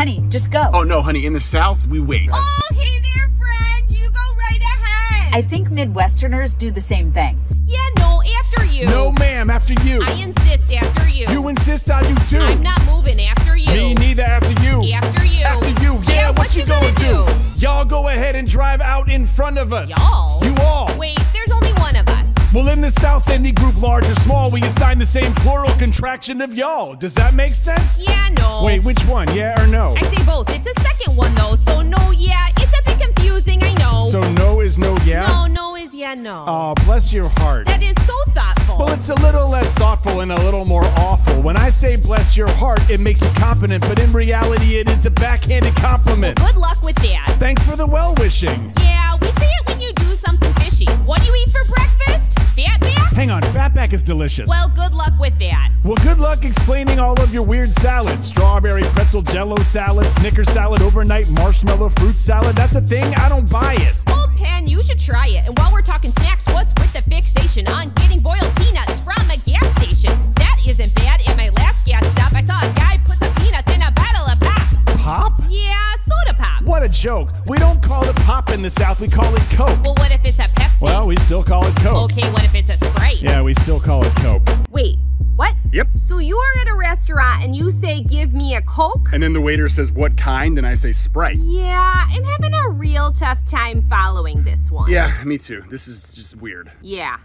Honey, just go. Oh no, honey, in the South, we wait. Oh, hey there, friend. You go right ahead. I think Midwesterners do the same thing. Yeah, no, after you. No, ma'am, after you. I insist after you. You insist on you too. I'm not moving after you. Me neither after you. After you. After you. Yeah, what you gonna do? Y'all go ahead and drive out in front of us. Y'all? You all. Wait, there's only one of us. Well, in the South, any group, large or small, we assign the same plural contraction of y'all. Does that make sense? Yeah, no. Wait, which one? Yeah or no? I say both. It's a second one, though, so no, yeah. It's a bit confusing, I know. So no is no, yeah? No, no is yeah, no. Aw, bless your heart. That is so thoughtful. Well, it's a little less thoughtful and a little more awful. When I say bless your heart, it makes you confident, but in reality, it is a backhanded compliment. Well, good luck with that. Thanks for the well-wishing. Yeah, we say it when you do something fishy. What do you eat for breakfast? Fatback? Hang on, fatback is delicious. Well, good luck with that. Well, good luck explaining all of your weird salads. Strawberry, pretzel, jello salad, Snickers salad, overnight marshmallow, fruit salad. That's a thing, I don't buy it. Well, Penn, you should try it. And while we're talking snacks, what's with the fixation on getting boiled peanuts from a gas station? That isn't bad. At my last gas stop, I saw a guy put some peanuts in a bottle of pop. Pop? Yeah, soda pop. What a joke. We don't call it pop in the South, we call it Coke. Well, what if it's a Pepsi? Well, we still call it Coke. Okay, what if it's a Sprite? Yeah, we still call it Coke. Wait, what? Yep. So you are at a restaurant and you say, give me a Coke? And then the waiter says, what kind? And I say, Sprite. Yeah, I'm having a real tough time following this one. Yeah, me too. This is just weird. Yeah.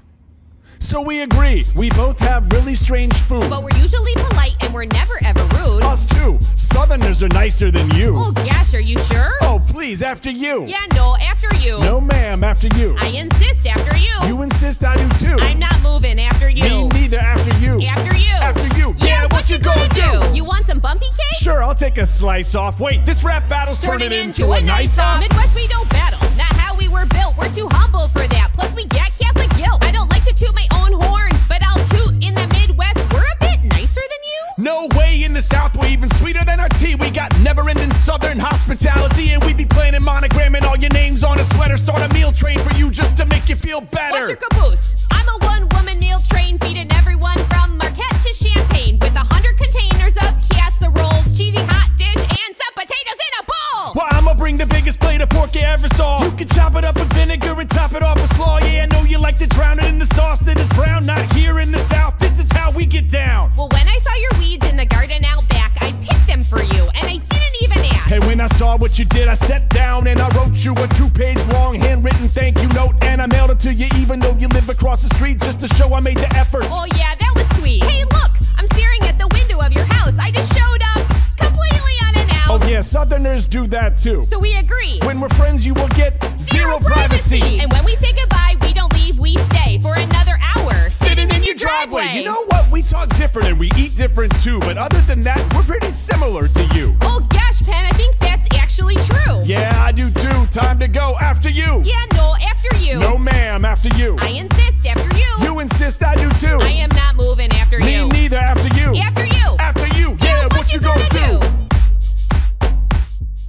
So we agree, we both have really strange food. But we're usually polite and we're never ever rude. Us too, Southerners are nicer than you. Oh gosh, are you sure? Oh please, after you. Yeah, no, after you. No ma'am, after you. I insist after you. You insist, I do too. I'm not moving after you. Me neither, after you. After you. After you, yeah, what you gonna do? You want some bumpy cake? Sure, I'll take a slice off. Wait, this rap battle's turning into a nice off. Midwest, we don't battle, not how we were built. We're too humble for that, plus we got Catholic guilt. I don't like to toot my own horn, but I'll toot in the Midwest. We're a bit nicer than you? No way, in the South we're even sweeter than our tea. We got never-ending Southern hospitality, and we be planning monogramming all your names on a sweater. Start a meal train for you just to make you feel better. What's your caboose? I'm a one-woman meal train, feeding everyone from Marquette to Champagne, with 100 containers of casseroles, cheesy hot dish, and some potatoes in a bowl. Well, I'ma bring the biggest plate of pork you ever saw. You can chop it up with vinegar and top it off with slaw. Yeah, I know you like to drown it in the sauce that is brown. Not here in the South, this is how we get down. Well, when I saw your weeds in the garden out back, I picked them for you, and I didn't even ask. Hey, when I saw what you did, I sat down and I wrote you a 2-page long handwritten thank you note, and I mailed it to you even though you live across the street, just to show I made the effort. Oh yeah, that was sweet. Hey look, I'm staring at the window of your house. I just showed up completely unannounced. Oh yeah, Southerners do that too. So we agree, when we're friends you will get zero privacy. And when we say goodbye, we don't leave, we stay for another hour, sitting in your driveway. You know what, we talk different and we eat different too, but other than that, we're pretty similar to you. Oh gosh, Penn, I think that's actually true. Yeah, I do too. Time to go, after you. Yeah, no, after you. No ma'am, after you. I insist, after you. You insist, I do too. I am not moving after you. Me neither, after you. After you. After you, yeah, what you gonna do?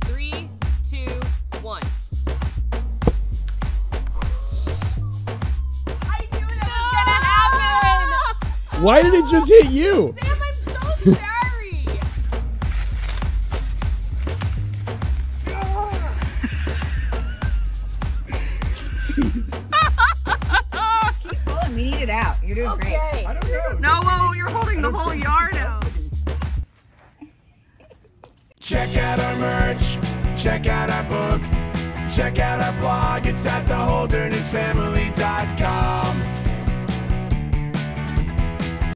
3, 2, 1. I knew that was gonna happen. Why did it just hit you? Sam, I'm so sorry. Keep pulling. We need it out. You're doing great. I don't know. No, well, you're holding the whole yard out. Check out our merch. Check out our book, check out our blog, it's at theholdernessfamily.com.